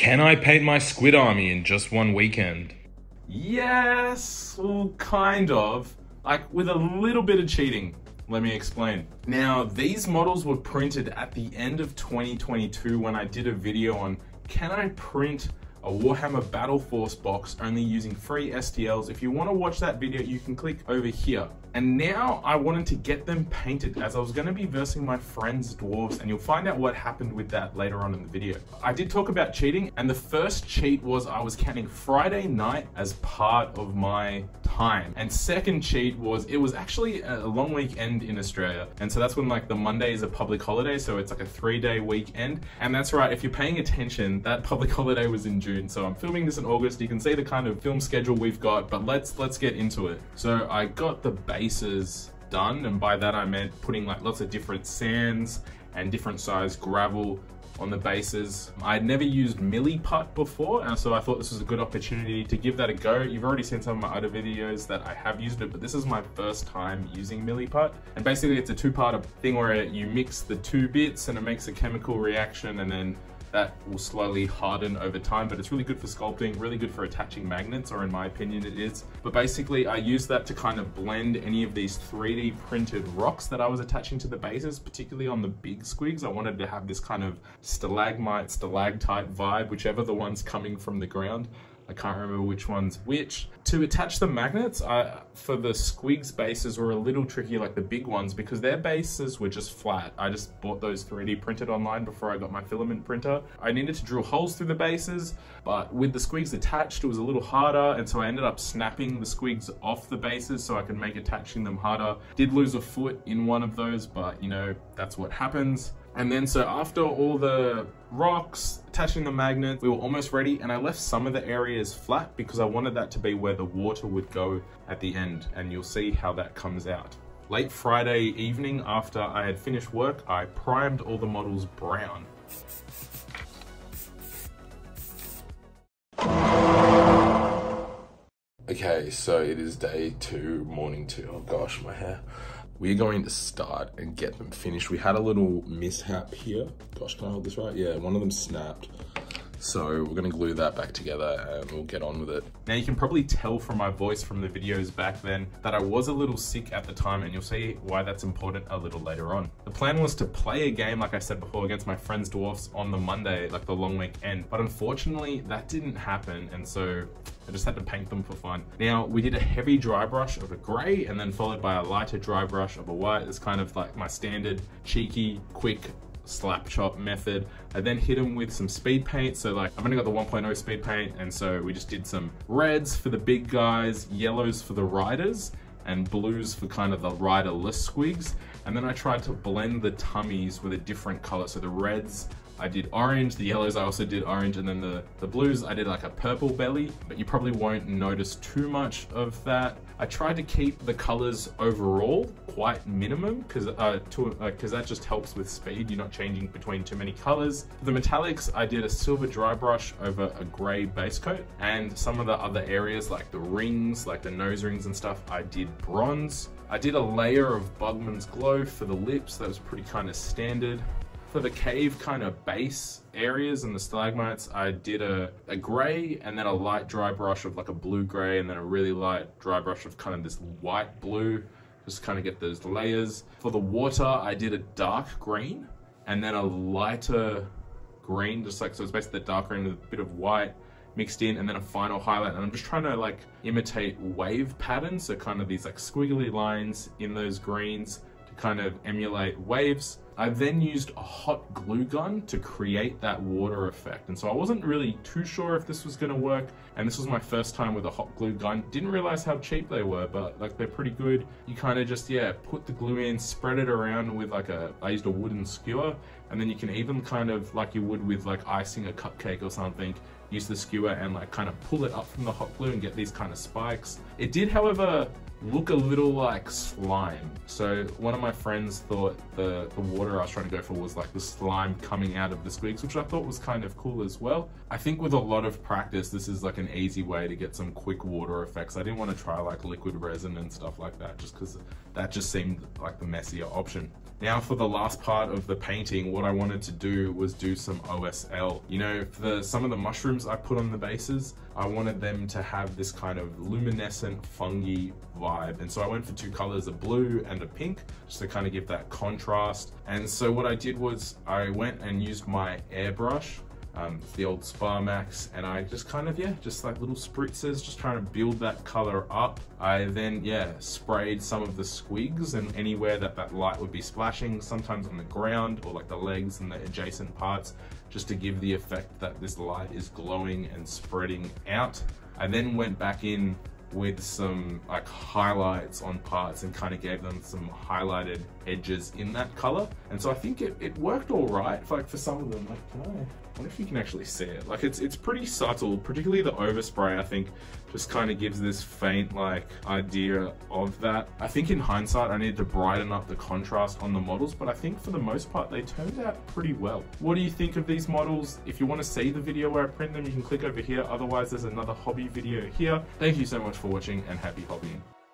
Can I paint my squid army in just one weekend? Yes, well, kind of. Like, with a little bit of cheating. Let me explain. Now, these models were printed at the end of 2022 when I did a video on, can I print a Warhammer Battle Force box only using free STLs? If you want to watch that video, you can click over here. And now I wanted to get them painted as I was going to be versing my friend's dwarves, and you'll find out what happened with that later on in the video. I did talk about cheating, and the first cheat was I was counting Friday night as part of my time. And second cheat was it was actually a long weekend in Australia. And so that's when like the Monday is a public holiday. So it's like a 3-day weekend. And that's right, if you're paying attention, that public holiday was in June. So I'm filming this in August. You can see the kind of film schedule we've got, but let's get into it. So I got the bases done, and by that I meant putting like lots of different sands and different size gravel on the bases. I'd never used Milliput before, and so I thought this was a good opportunity to give that a go. You've already seen some of my other videos that I have used it, but this is my first time using Milliput. And basically it's a two-part thing where you mix the two bits and it makes a chemical reaction, and then that will slowly harden over time, but it's really good for sculpting, really good for attaching magnets, or in my opinion it is. But basically I use that to kind of blend any of these 3D printed rocks that I was attaching to the bases, particularly on the big squigs. I wanted to have this kind of stalagmite, stalactite vibe, whichever the one's coming from the ground. I can't remember which one's which. To attach the magnets, for the Squigs bases were a little tricky, like the big ones, because their bases were just flat. I just bought those 3D printed online before I got my filament printer. I needed to drill holes through the bases, but with the Squigs attached, it was a little harder, and so I ended up snapping the Squigs off the bases so I could make attaching them harder. Did lose a foot in one of those, but you know, that's what happens. And then so after all the rocks, attaching the magnets, we were almost ready, and I left some of the areas flat because I wanted that to be where the water would go at the end, and you'll see how that comes out. Late Friday evening after I had finished work, I primed all the models brown. Okay, so it is day 2, morning 2, oh gosh, my hair. We're going to start and get them finished. We had a little mishap here. Gosh, can I hold this right? Yeah, one of them snapped. So we're gonna glue that back together and we'll get on with it. Now you can probably tell from my voice from the videos back then that I was a little sick at the time, and you'll see why that's important a little later on. The plan was to play a game, like I said before, against my friend's dwarfs on the Monday, like the long weekend, but unfortunately that didn't happen, and so I just had to paint them for fun. Now we did a heavy dry brush of a gray and then followed by a lighter dry brush of a white. It's kind of like my standard cheeky, quick, slap chop method. I then hit them with some speed paint. So like I've only got the 1.0 speed paint, and so we just did some reds for the big guys, yellows for the riders, and blues for kind of the riderless squigs. And then I tried to blend the tummies with a different color. So the reds I did orange, the yellows I also did orange, and then the blues I did like a purple belly, but you probably won't notice too much of that. I tried to keep the colors overall quite minimum because that just helps with speed. You're not changing between too many colors. For the metallics, I did a silver dry brush over a gray base coat, and some of the other areas like the rings, like the nose rings and stuff, I did bronze. I did a layer of Bugman's Glow for the lips. That was pretty kind of standard. For the cave kind of base areas and the stalagmites, I did a gray and then a light dry brush of like a blue gray, and then a really light dry brush of kind of this white blue, just kind of get those layers. For the water, I did a dark green and then a lighter green, just like, so it's basically the dark green with a bit of white mixed in, and then a final highlight. And I'm just trying to like imitate wave patterns, so kind of these like squiggly lines in those greens to kind of emulate waves. I then used a hot glue gun to create that water effect. And so I wasn't really too sure if this was gonna work. And this was my first time with a hot glue gun. Didn't realize how cheap they were, but like they're pretty good. You kind of just, yeah, put the glue in, spread it around with like I used a wooden skewer. And then you can even kind of like you would with like icing a cupcake or something, use the skewer and like kind of pull it up from the hot glue and get these kind of spikes. It did, however, look a little like slime. So one of my friends thought the water I was trying to go for was like the slime coming out of the squigs, which I thought was kind of cool as well. I think with a lot of practice, this is like an easy way to get some quick water effects. I didn't want to try like liquid resin and stuff like that, just because that just seemed like the messier option. Now for the last part of the painting, what I wanted to do was do some OSL. You know, for some of the mushrooms I put on the bases, I wanted them to have this kind of luminescent fungi vibe. And so I went for two colors, a blue and a pink, just to kind of give that contrast. And so what I did was I went and used my airbrush, the old Sparmax, and I just kind of, yeah, just like little spritzes, just trying to build that color up. I then, yeah, sprayed some of the squigs and anywhere that that light would be splashing, sometimes on the ground or like the legs and the adjacent parts, just to give the effect that this light is glowing and spreading out. I then went back in with some like highlights on parts and kind of gave them some highlighted edges in that color. And so I think it worked all right, like for some of them. Like, I wonder if you can actually see it. Like it's pretty subtle, particularly the overspray, I think, just kind of gives this faint like idea of that. I think in hindsight, I needed to brighten up the contrast on the models, but I think for the most part, they turned out pretty well. What do you think of these models? If you want to see the video where I print them, you can click over here. Otherwise, there's another hobby video here. Thank you so much for watching, and happy hobbying.